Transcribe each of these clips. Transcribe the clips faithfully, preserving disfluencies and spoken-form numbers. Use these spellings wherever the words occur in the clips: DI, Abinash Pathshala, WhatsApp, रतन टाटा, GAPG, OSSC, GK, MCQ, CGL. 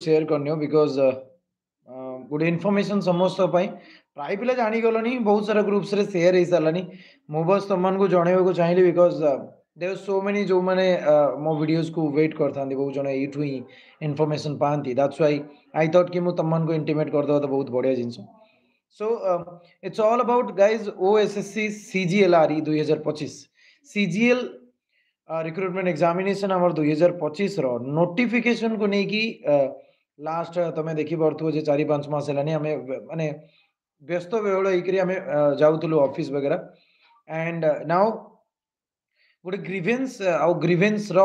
share karne because uh, uh, good information samosto pai प्राय पिला जानी गलो नहीं बहुत सारा ग्रुप्स रे शेयर है सालानी मो बस तमन को जणेबो को चाहिले because there are so many जो माने मो वीडियोस को वेट करथांदी बहुत जण एठु ही इंफॉर्मेशन पांती दैट्स व्हाई आई थॉट कि मो तमन को इंटीमेट कर दो तो बहुत बढ़िया जिंस so it's all about guys OSSC CGL RE twenty twenty-five CGL recruitment examination हमर twenty twenty-five रो नोटिफिकेशन को नै कि लास्ट तमे देखि परथु जे चार पांच मास हलानी हमें माने व्यस्त बेहल होकर आम जाऊँ ऑफिस वगैरह एंड नाउ गोटे ग्रीवेन्स आउ ग्रीवेन्स रो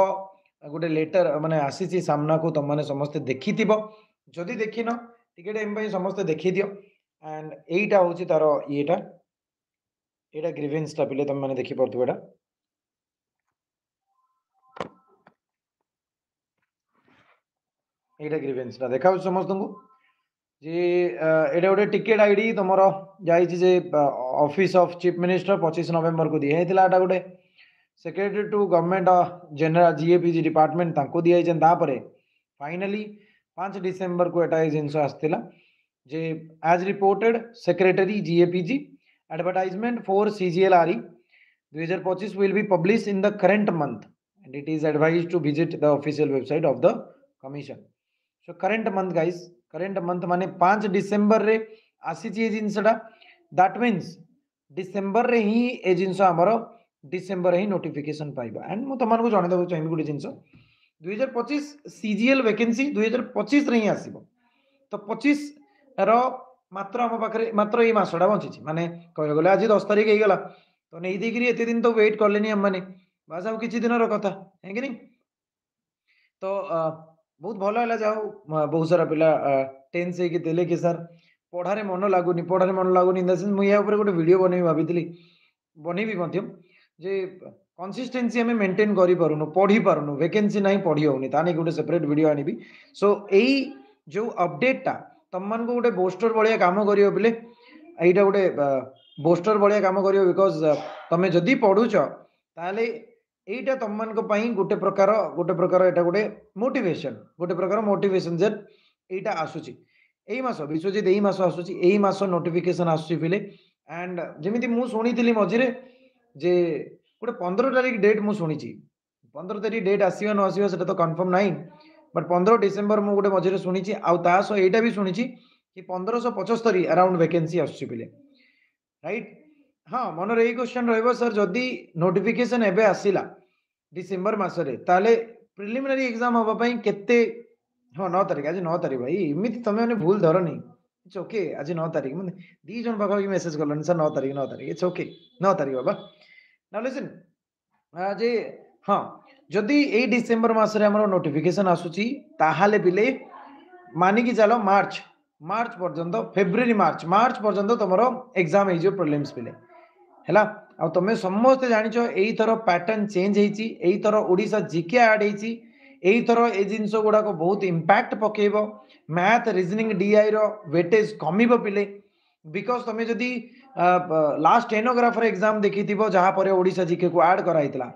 गोटे लेटर माने आसी सामना को तुम मैंने समस्ते देखी जदि देखिन टिकेट एम समस्ते देखी दियो एंड एटा हूँ तार येटा ये ग्रीवेन्सटा पे तुम मैंने देखी पार्थ एटा ये ग्रीवेन्सटा देखा समस्त को जी एटा गोटे टिकेट आईडी तुम जाइए ऑफिस ऑफ चीफ मिनिस्टर पच्चीस नवेम्बर को दिया दिखाई गोटे secretary to government general GAPG department दिखाई फाइनली पाँच डिसेम्बर को एटा जिनस आसाला जे as reported secretary GAPG advertisement for CGL RE twenty twenty-five will be publish in the current month and it is advise to visit the official website of the commission so current month guys current month माने पाँच December रे आसी जिनसटा that means December रे ही ए जिनस आमर December ही नोटिफिकेशन पाइबा एंड मु तुमको जनदेबो चाहिए गोटे जिनस twenty twenty-five CGL vacancy twenty twenty-five रे ही आसीबो तो पच्चीस रो मात्र हम पाखरे मात्र एई मासडा बंचिछि माने कहयो गले आज दस तारिख हेगला तो नै देखि एते दिन तो वेट करलेनी हम माने बास आउ किछि दिनर कथा है कि नै तो बहुत भल है जाओ बहुत सारा पिला टेन्स है कि देले कि सर पढ़ारे मन लगुनि पढ़ारे मन लगुनि इन द सेंस मुझे गोटे वीडियो बन भाई बनैबी जे कंसिस्टेंसी आम मेंटेन करी पारुनु पढ़ी पारुनु वैकेंसी ना पढ़ी होनी ताने गोटे सेपरेट वीडियो आनी सो यही जो अपडेटा तुम मन को गोटे बोस्टर भाया कम कर पे यहाँ गोटे बोस्टर भाया कम कर बिकज तुम जदि पढ़ुच ताले एटा तुम मन गोटे प्रकार गोटे प्रकार एटा गोटे मोटिवेशन गोटे प्रकार मोटिवेशन जे एटा आसुची एई मास विश्वजित एई मास आसुची एई मास नोटिफिकेशन आसुची पिले एंड जेमिति मु सुनितिली मझिरे जे गोटे पंद्रह तारिख डेट मु सुनिची पंद्रह तारिख डेट आसीबा न आसीबा सेटा तो कंफर्म नाही बट पंद्रह डिसेम्बर मु गोटे मझिरे सुनिची आ ता सो एटा भी सुनिची कि fifteen seventy-five अराउंड वैकेंसी आसुची पिले राइट हाँ मनर यही क्वेश्चन रहिबो सर जदि नोटिफिकेशन एबे आसिला डिसेम्बर मासरे ताले प्रिलिमिनरी एग्जाम होबा पई केते हाँ नौ तारिख आज नौ तारिख भाई इमिति तमे ने भूल धरनी इट्स ओके आज नौ तारिख मन दी जन बाबा की मैसेज करलन सर नौ तारिख नौ तारिख इट्स ओके नौ तारिख बाबा नाउ लिसन आज हाँ जदि ए डिसेम्बर मासरे हमरो नोटिफिकेशन आसुची ताहाले बिले माने कि चलो मार्च मार्च पर्यंत फेब्रुवारी मार्च मार्च पर्यंत तमरो एग्जाम हे जो प्रीलिम्स बिले है आ तुम समस्ते जाच यहीथर पैटर्न चेंज होईथर ओडा जिके आड होईथर ए जिनस गुड़ाक बहुत इंपैक्ट पकेब मैथ रिजनिंग डीआई रो वेटेज कमिबो पिले बिकज तुम जदि लास्ट टेनोग्राफर एग्जाम देखी जहाँपर ओडा जिके को आड कराइला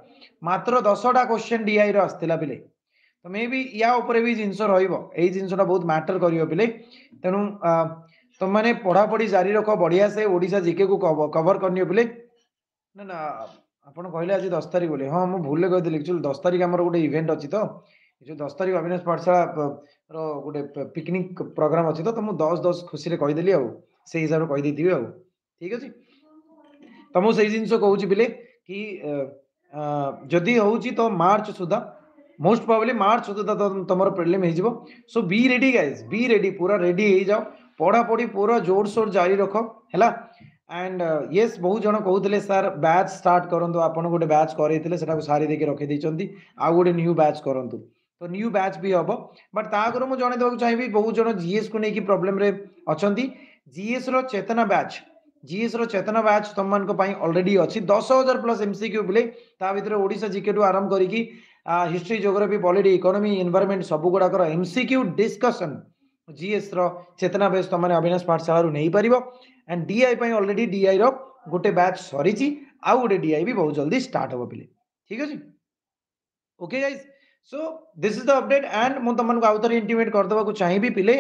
मात्र दसटा क्वेश्चन डीआई रो आसला पिले तुम्हें भी या उपर भी जिनस रही जिनसटा बहुत मैटर कर पिले तेणु तुम मैंने पढ़ापढ़ी जारी रख बढ़िया से ओडिशा जीके को कवर करनी बोले ना ना आपन कहले आज दस तारिख बोले हाँ मुझे भूल कही एक्चुअली दस तारिख आम गोटे इवेंट अच्छी तो जो दस तारिख अविनाश पाठशाला रोटे पिकनिक प्रोग्राम अच्छी तो तुम दस दस खुशी में कहीदेली आउ से हिसाब से कहीदे थी ठीक अच्छे तुम से जिन कह पे कि जदि हूँ तो मार्च सुधा मोस्ट प्रोबेबली मार्च सुधा तुम प्रोब्लेम हो so be ready guys be ready पूरा रेडी हो जाओ पढ़ा पढ़ी पूरा जोरसोर जारी रख है एंड यस बहुत जन कहते सर बैच स्टार्ट करूँ आप गोटे बैच कर सारी देखिए रखी आउ गोटे न्यू बैच करूँ तो न्यू बैच भी हम बट ता आगे मुझे जनदेक चाहिए बहुत जन जीएस को लेकिन प्रोब्लेम अच्छा जीएस रो चेतना बैच जीएस रो चेतना बैच तुम मानी अलरेडी अच्छी दस हजार प्लस एमसीक्यू बोले भर ओडिशा जीके टू आरंभ करके history geography polity economy environment सब गुड़ाक एमसीक्यू डिस्कशन जीएस रो चेतना बेस तुमने अविनाश पाठशाला नहीं पार एंड डीआई अलरेडी डीआई रो गोटे बैच सरी आउ गोटे डीआई भी बहुत जल्दी स्टार्ट हम पे ठीक अच्छे okay guys So this is the update and mu tamanku author intimate kartaba ku chahi bi pile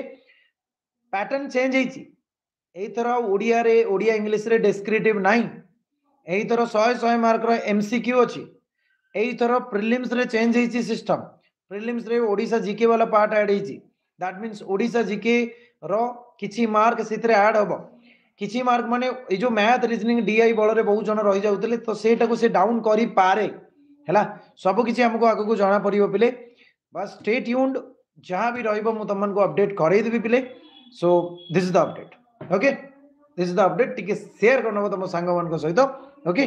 pattern change heichi ei thara odia re odia english re descriptive nai ei thara one hundred one hundred mark ra mcq achi ei thara prelims re change heichi system prelims re odisha gk wala part add heichi that means odisha gk ro kichi mark sithre add hobo kichi mark mane ei jo math reasoning di bol re bahut jana roi jautile to seita ku se down kari pare हला सब किसी हमको आगे को जाना पड़ियो पिले बस स्टे ट्यून्ड जहां भी रहिबो मु तमन को अपडेट करे देबी पिले so this is the update okay this is the update टिके शेयर करनो तम संग मान को सहित okay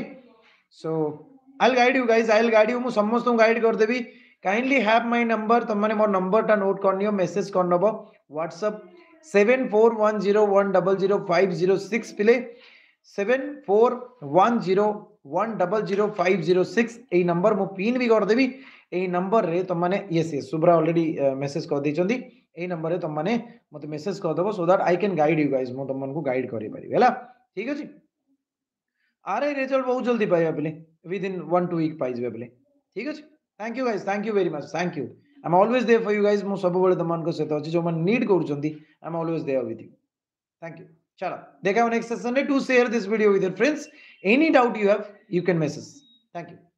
so I will guide you guys I will guide you मु समस्त को गाइड कर देबी काइंडली हैव माय नंबर तमने मोर नंबर टा नोट करनियो मैसेज करनबो WhatsApp seven four one zero one zero zero five zero six पिले seven four one zero one zero zero five zero six ए नंबर मो पिन भी कर देबी ए नंबर रे त माने yes yes Subhra already message कर दी चंदी ए नंबर रे त माने मते मैसेज कर देबो so that I can guide you guys मो तमन को गाइड करि पारि हैला ठीक अछि आरे रिजल्ट बहुत जल्दी पाइबा बले within one two week पाइबा बले ठीक अछि thank you guys thank you very much thank you I am always there for you guys मो सब बले तमन को सेत अछि जो मन नीड कर चंदी I am always there with you thank you चलो देखा नेक्स्ट सेशन में to share this video with your friends any doubt you have you can message thank you